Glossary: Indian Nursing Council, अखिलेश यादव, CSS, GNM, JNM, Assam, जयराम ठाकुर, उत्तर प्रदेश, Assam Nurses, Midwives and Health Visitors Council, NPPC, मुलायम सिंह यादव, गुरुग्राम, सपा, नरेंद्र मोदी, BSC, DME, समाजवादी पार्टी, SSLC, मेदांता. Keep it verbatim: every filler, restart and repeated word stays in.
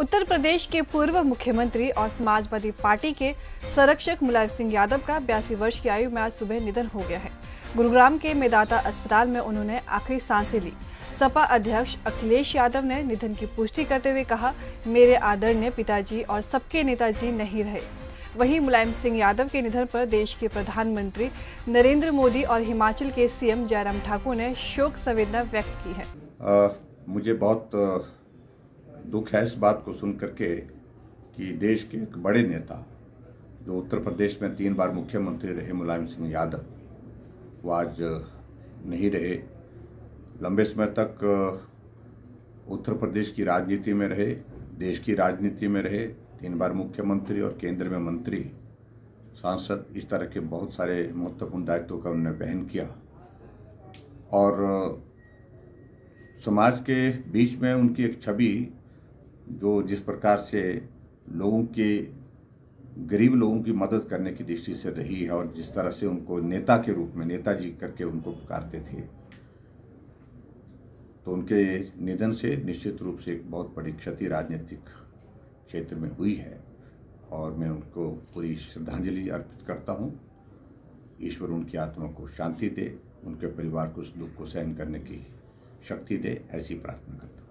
उत्तर प्रदेश के पूर्व मुख्यमंत्री और समाजवादी पार्टी के संरक्षक मुलायम सिंह यादव का बयासी वर्ष की आयु में आज सुबह निधन हो गया है। गुरुग्राम के मेदांता अस्पताल में उन्होंने आखिरी सांसें ली। सपा अध्यक्ष अखिलेश यादव ने निधन की पुष्टि करते हुए कहा, मेरे आदरणीय पिताजी और सबके नेताजी नहीं रहे। वहीं मुलायम सिंह यादव के निधन पर देश के प्रधानमंत्री नरेंद्र मोदी और हिमाचल के सीएम जयराम ठाकुर ने शोक संवेदना व्यक्त की है। आ, मुझे बहुत दुख है इस बात को सुन करके कि देश के एक बड़े नेता जो उत्तर प्रदेश में तीन बार मुख्यमंत्री रहे मुलायम सिंह यादव, वो आज नहीं रहे। लंबे समय तक उत्तर प्रदेश की राजनीति में रहे, देश की राजनीति में रहे, तीन बार मुख्यमंत्री और केंद्र में मंत्री, सांसद, इस तरह के बहुत सारे महत्वपूर्ण दायित्वों का उन्होंने वहन किया और समाज के बीच में उनकी एक छवि जो जिस प्रकार से लोगों के गरीब लोगों की मदद करने की दृष्टि से रही है और जिस तरह से उनको नेता के रूप में नेताजी करके उनको पुकारते थे, तो उनके निधन से निश्चित रूप से एक बहुत बड़ी क्षति राजनीतिक क्षेत्र में हुई है और मैं उनको पूरी श्रद्धांजलि अर्पित करता हूं। ईश्वर उनकी आत्मा को शांति दे, उनके परिवार को उस दुख को सहन करने की शक्ति दे, ऐसी प्रार्थना करता हूं।